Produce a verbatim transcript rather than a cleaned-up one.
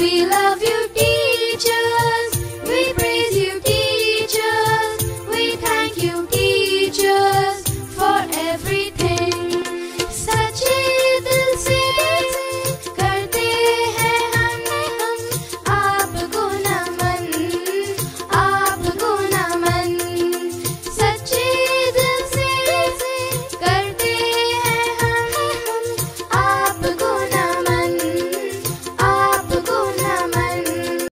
be like